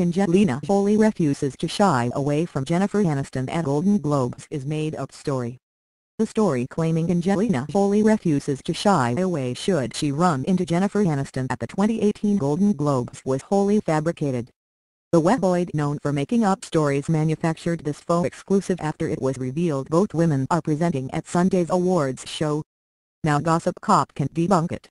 Angelina Jolie refuses to shy away from Jennifer Aniston at Golden Globes is made-up story. The story claiming Angelina Jolie refuses to shy away should she run into Jennifer Aniston at the 2018 Golden Globes was wholly fabricated. The webloid known for making up stories manufactured this faux exclusive after it was revealed both women are presenting at Sunday's awards show. Now Gossip Cop can debunk it.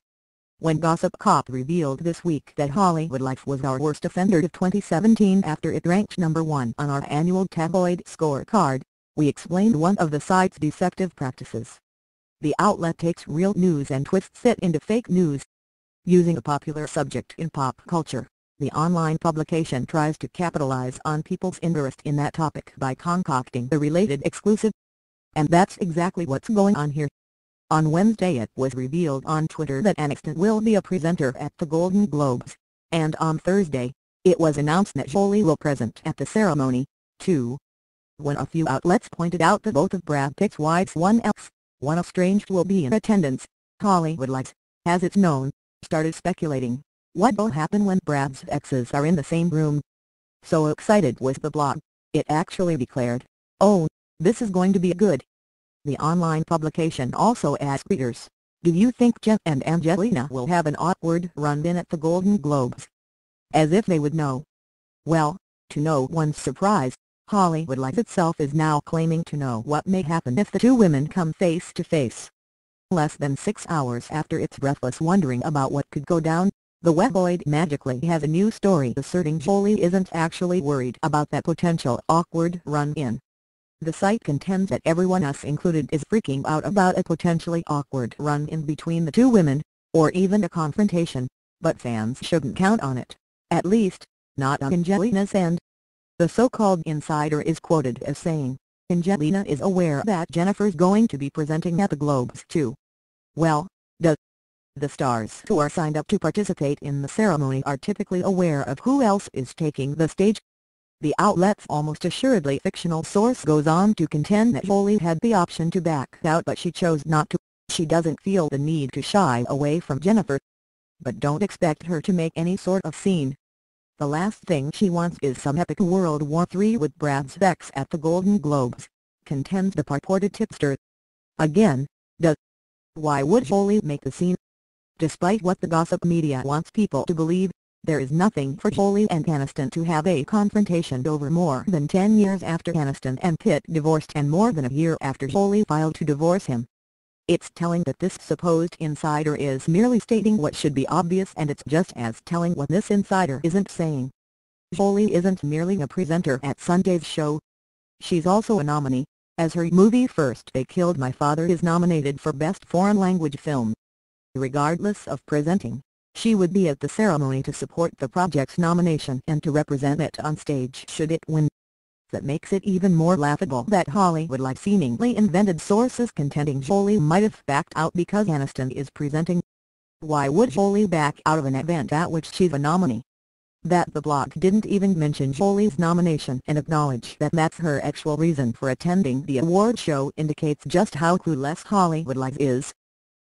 When Gossip Cop revealed this week that Hollywood Life was our worst offender of 2017 after it ranked #1 on our annual tabloid scorecard, we explained one of the site's deceptive practices. The outlet takes real news and twists it into fake news. Using a popular subject in pop culture, the online publication tries to capitalize on people's interest in that topic by concocting the related exclusive. And that's exactly what's going on here. On Wednesday it was revealed on Twitter that Aniston will be a presenter at the Golden Globes, and on Thursday, it was announced that Jolie will present at the ceremony, too. When a few outlets pointed out that both of Brad Pitt's wives, one estranged, will be in attendance, Hollywood Life, as it's known, started speculating, what will happen when Brad's exes are in the same room? So excited was the blog, it actually declared, "Oh, this is going to be good." The online publication also asked readers, do you think Jen and Angelina will have an awkward run-in at the Golden Globes? As if they would know. Well, to no one's surprise, Hollywood Life itself is now claiming to know what may happen if the two women come face to face. Less than 6 hours after its breathless wondering about what could go down, the webloid magically has a new story asserting Jolie isn't actually worried about that potential awkward run-in. The site contends that everyone, us included, is freaking out about a potentially awkward run-in between the two women, or even a confrontation, but fans shouldn't count on it, at least, not on Angelina's end. The so-called insider is quoted as saying, Angelina is aware that Jennifer's going to be presenting at the Globes too. Well, duh. The stars who are signed up to participate in the ceremony are typically aware of who else is taking the stage. The outlet's almost assuredly fictional source goes on to contend that Jolie had the option to back out but she chose not to. She doesn't feel the need to shy away from Jennifer. But don't expect her to make any sort of scene. The last thing she wants is some epic World War III with Brad's ex at the Golden Globes, contends the purported tipster. Again, duh. Why would Jolie make the scene? Despite what the gossip media wants people to believe, there is nothing for Jolie and Aniston to have a confrontation over more than 10 years after Aniston and Pitt divorced and more than a year after Jolie filed to divorce him. It's telling that this supposed insider is merely stating what should be obvious, and it's just as telling what this insider isn't saying. Jolie isn't merely a presenter at Sunday's show. She's also a nominee, as her movie First They Killed My Father is nominated for Best Foreign Language Film. Regardless of presenting, she would be at the ceremony to support the project's nomination and to represent it on stage should it win. That makes it even more laughable that Hollywood Life seemingly invented sources contending Jolie might have backed out because Aniston is presenting. Why would Jolie back out of an event at which she's a nominee? That the blog didn't even mention Jolie's nomination and acknowledge that that's her actual reason for attending the award show indicates just how clueless Hollywood Life is.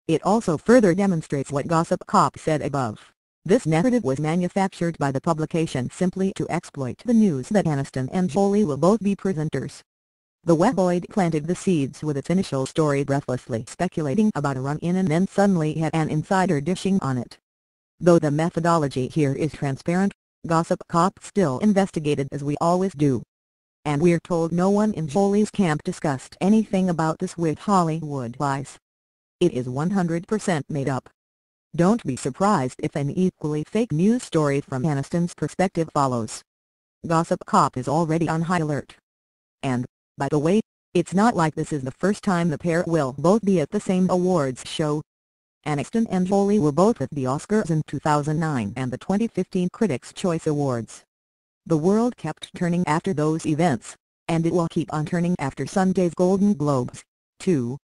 It also further demonstrates what Gossip Cop said above. This narrative was manufactured by the publication simply to exploit the news that Aniston and Jolie will both be presenters. The webloid planted the seeds with its initial story breathlessly speculating about a run-in and then suddenly had an insider dishing on it. Though the methodology here is transparent, Gossip Cop still investigated as we always do. And we're told no one in Jolie's camp discussed anything about this with Hollywood Life. It is 100% made up. Don't be surprised if an equally fake news story from Aniston's perspective follows. Gossip Cop is already on high alert. And, by the way, it's not like this is the first time the pair will both be at the same awards show. Aniston and Jolie were both at the Oscars in 2009 and the 2015 Critics' Choice Awards. The world kept turning after those events, and it will keep on turning after Sunday's Golden Globes, too.